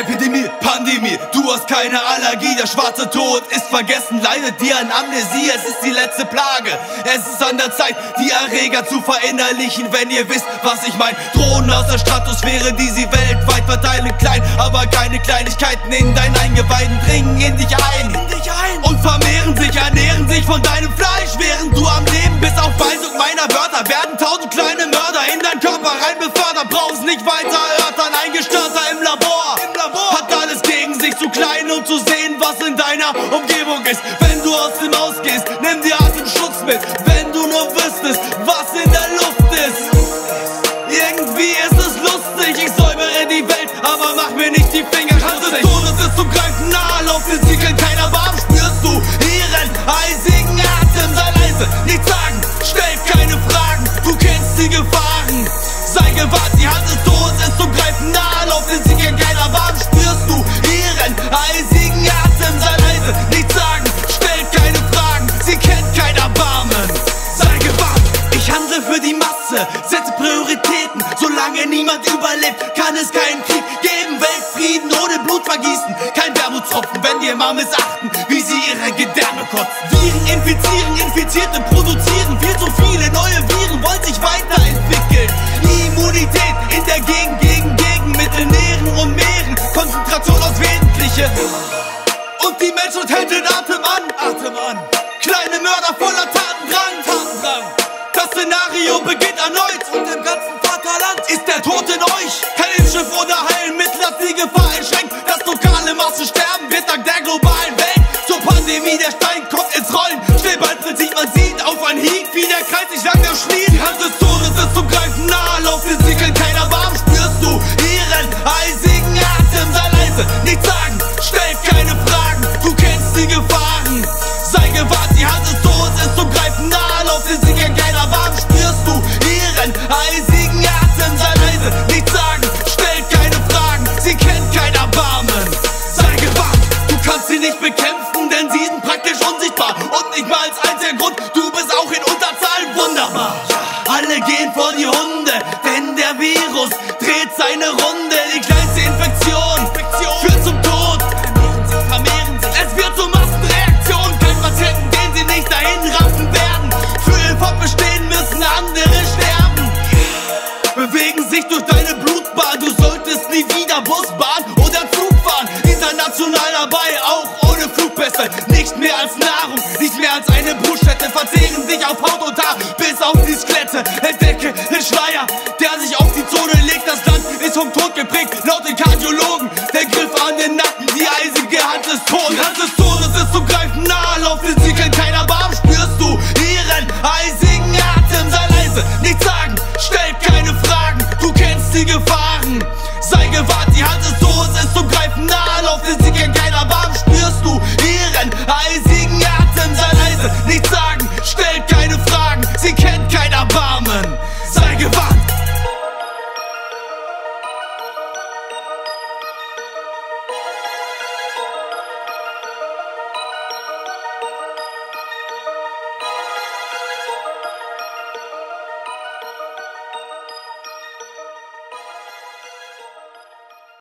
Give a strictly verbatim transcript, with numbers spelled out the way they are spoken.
Epidemie, Pandemie, du hast keine Allergie. Der schwarze Tod ist vergessen, leidet dir an Amnesie. Es ist die letzte Plage, es ist an der Zeit, die Erreger zu verinnerlichen. Wenn ihr wisst, was ich mein. Drohnen aus der Stratosphäre, die sie weltweit verteilen. Klein, aber keine Kleinigkeiten in deinen Eingeweiden dringen in dich ein und vermehren sich, ernähren sich von deinem Fleisch. Während du am Leben bist, auf Weisung meiner Wörter werden tausend kleine Mörder in deinen Körper rein befördert. Brauchst nicht weiter erörtern, ein Gestörter im Labor hat alles gegen sich, zu klein, um zu sehen, was in deiner Umgebung ist. Wenn du aus dem Haus gehst, nimm dir Atemschutz mit, wenn du nur wüsstest, was in der Luft ist. Irgendwie ist es lustig, ich säubere die Welt, aber mach mir nicht die Finger ranzig. Des Todes ist zum Greifen nahe, lauf den Ziegeln keiner warm. Spürst du ihren eisigen Atem, sei leise, nichts sagen, stell keine Fragen, du kennst die Gefahren. Sei gewahrt, die Hand des Todes ist zum Greifen nahe, lauf den Ziegeln keiner warm. Spürst du ihren eisigen Atem, sei leise, nichts sagen, stell keine Fragen, sie kennt kein Erbarmen. Sei gewahrt, ich handle für die Masse, setze Prioritäten, solange niemand überlebt, kann es keinen Krieg geben. Weltfrieden ohne Blut vergießen, kein Wermutstropfen, wenn wir mal missachten, wie sie ihre Gedärme kotzen. Viren infizieren, Infizierte produzieren viel zu viele neue Viren, wollen sich weiterentwickeln. Immunität in der Gegend, gegen Gegenmittel, Nähren und Meeren, Konzentration aufs Wesentliche. Und die Menschheit hält den Atem an, Atem an. Kleine Mörder voller Tatendrang, Tatendrang. Das Szenario beginnt erneut und im ganzen Vaterland ist der Tod in euch. Kein Impfstoff oder Heilmittel hat die Gefahr einschränkt, dass lokale Massen sterben wird dank der globalen Welt. Zur Pandemie, der Stein kommt ins Rollen, Stillbandprinzip, man sieht auf ein Hieb, wie der Kreis sich langsam schmiert. Die Hand des Todes ist zum Greifen nahe, lauf den Ziegeln keiner warm. Spürst du ihren eisigen Atem, sei leise, nichts sagen, stell keine Fragen, du kennst die Gefahren. Sei gewahrt, die Hand des Todes ist zum Greifen nahe, lauf den Ziegeln keiner warm. Spürst du ihren eisigen Atem, sei leise, nichts sagen, stell keine Fragen, sie kennt kein Erbarmen. Sei gewahrt, du kannst sie nicht bekämpfen, denn sie sind praktisch unsichtbar und nicht mal als einziger Grund, du bist auch in Unterzahl, wunderbar. Alle gehen vor die Hunde, denn der Virus dreht seine Runde. Die kleinste Infektion führt zum Tod, es wird zur Massenreaktion. Kein Patienten, den sie nicht dahin raffen werden, für ihr Fortbestehen müssen andere sterben. Bewegen sich durch deine Blutbahn, du solltest nie wieder Busbahn oder Zug fahren. International dabei, auch ohne Flugbässe, nicht mehr als Nahrung, nicht mehr als eine Brutstätte. Verzehren sich auf Haut und Haar, bis auf die Skelette. Entdecke den Schleier, der sich auf die Zone legt. Das Land ist vom Tod geprägt, laut den Kardiologen. Der Griff an den Nacken, die eisige Hand des Todes. Die Hand des Todes ist zum Greifen nahe, lauf den Ziegeln keiner warm. Spürst du ihren eisigen Atem, sei leise, nichts sagen, stell keine Fragen, du kennst die Gefahren. Sei gewahrt, die Hand des Todes ist zum Greifen nahe, lauf den Ziegeln